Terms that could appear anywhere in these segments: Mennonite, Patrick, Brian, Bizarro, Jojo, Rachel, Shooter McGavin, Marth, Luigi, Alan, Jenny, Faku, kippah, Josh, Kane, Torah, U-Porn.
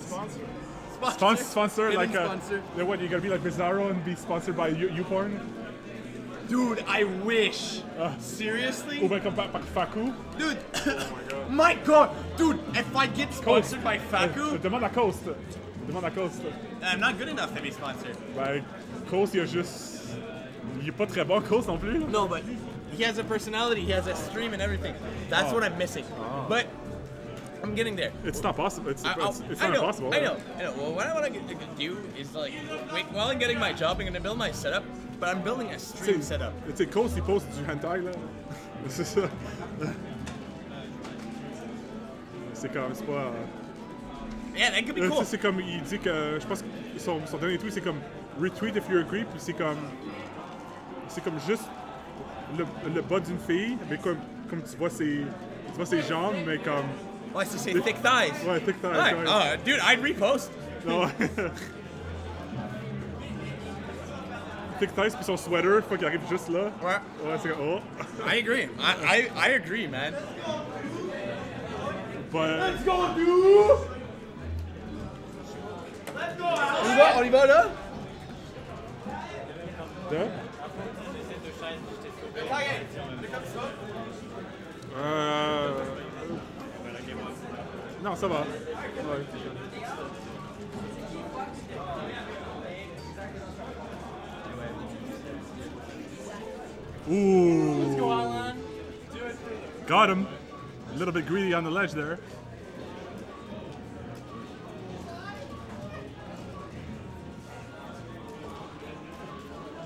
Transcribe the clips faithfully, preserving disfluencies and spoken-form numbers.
Sponsor. Sponsor, sponsor like a, sponsor. What, you gotta be like Bizarro and be sponsored by U-Porn? Dude, I wish. Uh, Seriously? Or like a Faku? Dude, oh my, God. my God. Dude, if I get sponsored coast. by Faku... Demande à Coast. Demande à Coast. I'm not good enough to be sponsored. Like, Coast, il a juste... Il est pas très bon, Coast non plus. No, but he has a personality, he has a stream and everything. That's oh. what I'm missing. Oh. But... I'm getting there. It's not possible. It's, it's, it's not I know, impossible. I know. I know. Well, what I want to do is like, wait, while I'm getting my job, I'm gonna build my setup. But I'm building a stream it's setup. It's a cozy post to hentai là. C'est comme c'est pas. Yeah, that could be cool. C'est comme il dit que je pense que son son dernier tweet c'est comme retweet if you agree. Puis c'est comme c'est comme juste le le bas d'une fille, mais comme comme tu vois ses tu vois ses jambes, mais comme. Oh, I used to say thick thighs. Right, thick thighs. Right. Right. Uh, dude, I'd repost. No. Thick thighs, puis son sweater, fuck, il arrive juste là. Ouais. Ouais, c'est oh. I agree. I, I I agree, man. But let's go, dude. Let's go. On y va, on y va là. Deux. Euh. Non, ça va. Ouais. Ooh. Let's go, Alan. Got him. A little bit greedy on the ledge there.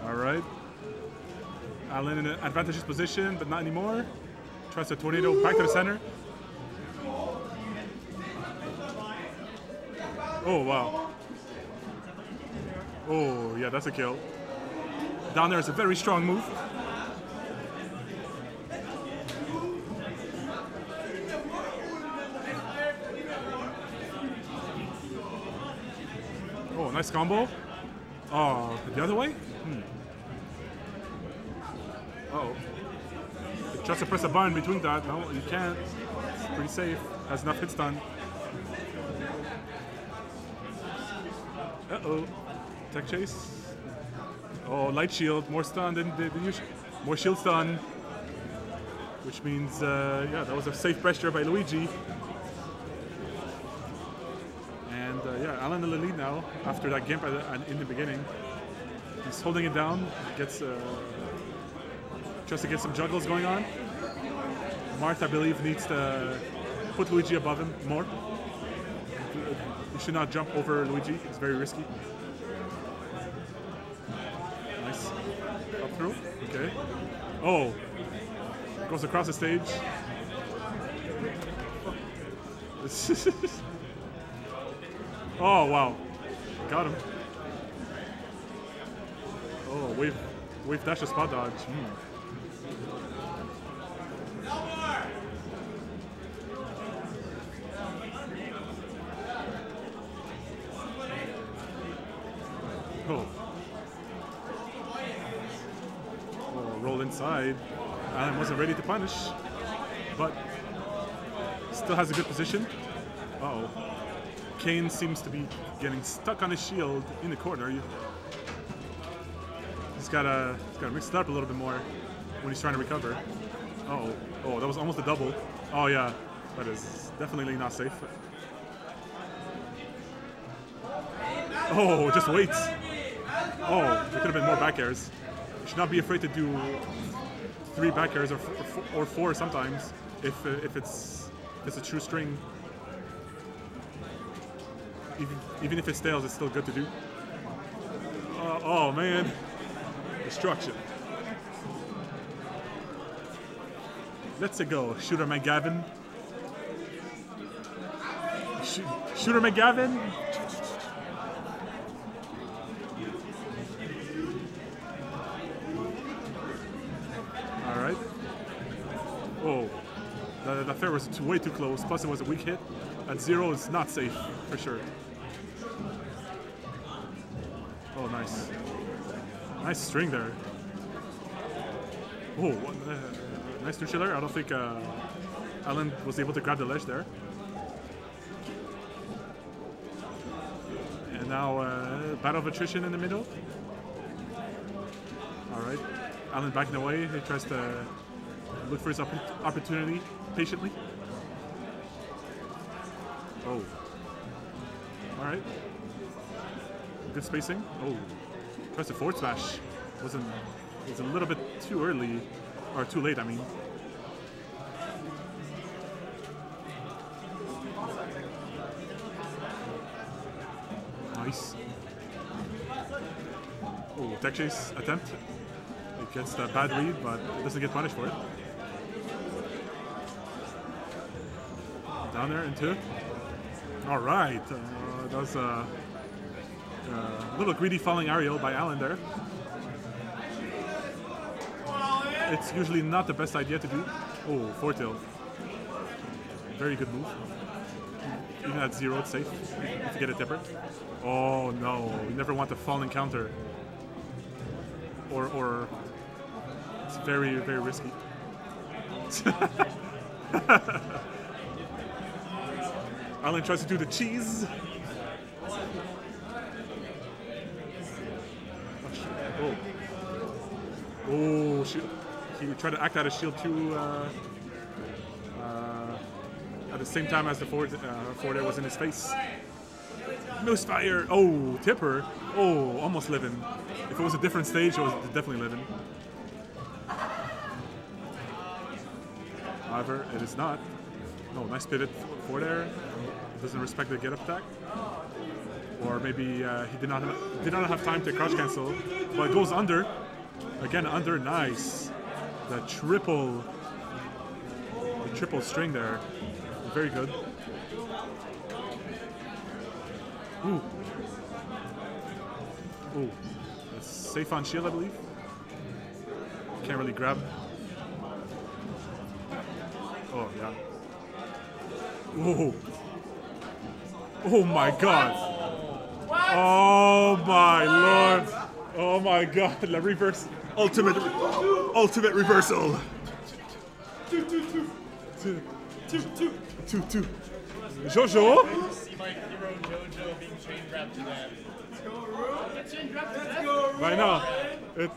All right. Alan in an advantageous position, but not anymore. Tries to tornado Ooh. back to the center. Oh, wow. Oh, yeah, that's a kill. Down there is a very strong move. Oh, nice combo. Oh, the other way? Hmm. Uh-oh. Tries to press a button between that. No, you can't. It's pretty safe. Has enough hits done. Uh-oh. Tech chase. Oh, light shield. More stun than the usual. More shield stun. Which means, uh, yeah, that was a safe pressure by Luigi. And, uh, yeah, Alan in the lead now, after that gimp in the beginning. He's holding it down. Gets, uh, tries to get some juggles going on. Marth, I believe, needs to put Luigi above him more. You should not jump over Luigi, it's very risky. Nice. Up through. Okay. Oh! Goes across the stage. Oh, wow. Got him. Oh, wave, wave dash a spot dodge. Mm. Oh. Oh, roll inside. Alan wasn't ready to punish, but still has a good position. Uh oh. Kane seems to be getting stuck on his shield in the corner. He's gotta, he's gotta mix it up a little bit more when he's trying to recover. Uh oh. Oh, that was almost a double. Oh, yeah. That is definitely not safe. Oh, just waits. Oh, there could have been more back airs. You should not be afraid to do three back airs or, or, or four sometimes if, if, it's, if it's a true string. Even, even if it stales, it's still good to do. Oh, oh man. Destruction. Let's go, Shooter McGavin. Sh Shooter McGavin? That fair was too, way too close, plus it was a weak hit. At zero, it's not safe, for sure. Oh, nice. Nice string there. Oh, what, uh, nice neutral there. I don't think uh, Alan was able to grab the ledge there. now uh, battle of attrition in the middle. All right, Alan backing away. He tries to look for his opp opportunity patiently. Oh. All right. Good spacing. Oh, tries to forward smash. Wasn't. It was a little bit too early, or too late. I mean. Nice. Oh, tech chase attempt. It gets a bad lead, but it doesn't get punished for it. Down there into. All right. Uh, that was a, a little greedy falling aerial by Alan there. It's usually not the best idea to do. Oh, four tail. Very good move. Even at zero, it's safe to get a tipper. Oh no, you never want a falling counter. Or, or, it's very, very risky. Alan tries to do the cheese. Oh, oh shoot. He tried to act out a shield too. Uh, uh, at the same time as the forward, uh, forward air was in his face. Moose fire. Oh, tipper. Oh, almost living. If it was a different stage, it was definitely living. However, it is not. Oh, nice pivot forward air. Doesn't respect the get up attack. Or maybe uh, he did not have, did not have time to crouch cancel, but it goes under. Again, under. Nice. The triple, the triple string there, very good. Ooh, ooh, that's safe on shield, I believe. Can't really grab. Oh yeah. Whoa. Oh my God. Oh my Lord. Oh my God. The reverse. Ultimate, ultimate reversal. Two, two, two. Two, two, two. Two, two. Jojo? I see my hero Jojo being chain wrapped to that. Let's go, Roo. Let's go, Roo. Right now. It